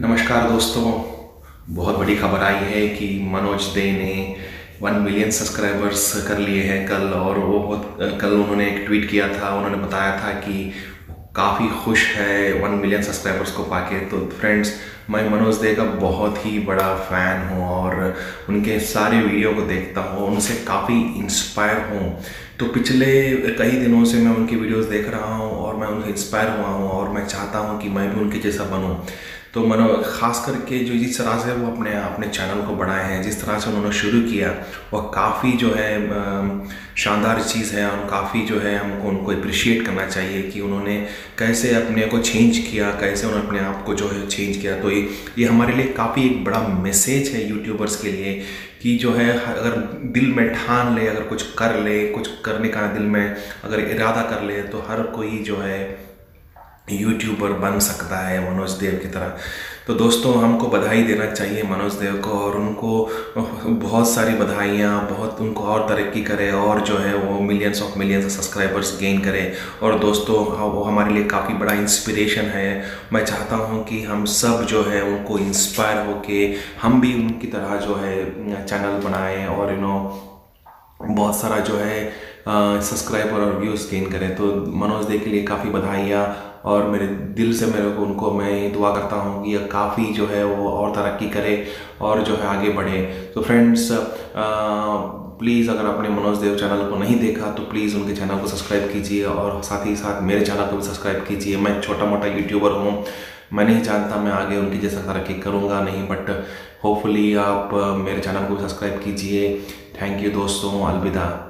नमस्कार दोस्तों, बहुत बड़ी खबर आई है कि मनोज दे ने 1 मिलियन सब्सक्राइबर्स कर लिए हैं कल। और वो कल उन्होंने एक ट्वीट किया था, उन्होंने बताया था कि काफ़ी खुश है 1 मिलियन सब्सक्राइबर्स को पाके। तो फ्रेंड्स, मैं मनोज दे का बहुत ही बड़ा फ़ैन हूँ और उनके सारे वीडियो को देखता हूँ, उनसे काफ़ी इंस्पायर हूँ। तो पिछले कई दिनों से मैं उनकी वीडियोस देख रहा हूँ और मैं उनसे इंस्पायर हुआ हूँ और मैं चाहता हूँ कि मैं भी उनके जैसा बनूँ। तो मनोज ख़ास करके जो जिस तरह से वो अपने चैनल को बढ़ाए हैं, जिस तरह से उन्होंने शुरू किया, वह काफ़ी जो है शानदार चीज़ है और काफ़ी जो है हमको उनको अप्रिशिएट करना चाहिए कि उन्होंने कैसे अपने को चेंज किया, कैसे उन्होंने अपने आप को जो है चेंज किया। तो ये हमारे लिए काफ़ी एक बड़ा मैसेज है यूट्यूबर्स के लिए कि जो है अगर दिल में ठान ले, अगर कुछ कर ले, कुछ करने का दिल में अगर इरादा कर ले तो हर कोई जो है यूट्यूबर बन सकता है मनोज देव की तरह। तो दोस्तों, हमको बधाई देना चाहिए मनोज देव को और उनको बहुत सारी बधाइयाँ, बहुत उनको और तरक्की करे और जो है वो millions of millions subscribers gain करे। और दोस्तों, वो हमारे लिए काफ़ी बड़ा इंस्पिरेशन है। मैं चाहता हूँ कि हम सब जो है उनको इंस्पायर होके हम भी उनकी तरह जो है चैनल बनाएं और बहुत सारा जो है सब्सक्राइबर और व्यूज़ गेन करें। तो मनोज दे के लिए काफ़ी बधाइयाँ और मेरे दिल से उनको मैं दुआ करता हूँ कि काफ़ी जो है वो और तरक्की करे और जो है आगे बढ़े। तो फ्रेंड्स, प्लीज़ अगर आपने मनोज देव चैनल को नहीं देखा तो प्लीज़ उनके चैनल को सब्सक्राइब कीजिए और साथ ही साथ मेरे चैनल को भी सब्सक्राइब कीजिए। मैं छोटा मोटा यूट्यूबर हूँ, मैं नहीं जानता मैं आगे उनकी जैसा तरक्की करूँगा नहीं, बट होपफुली आप मेरे चैनल को भी सब्सक्राइब कीजिए। थैंक यू दोस्तों, अलविदा।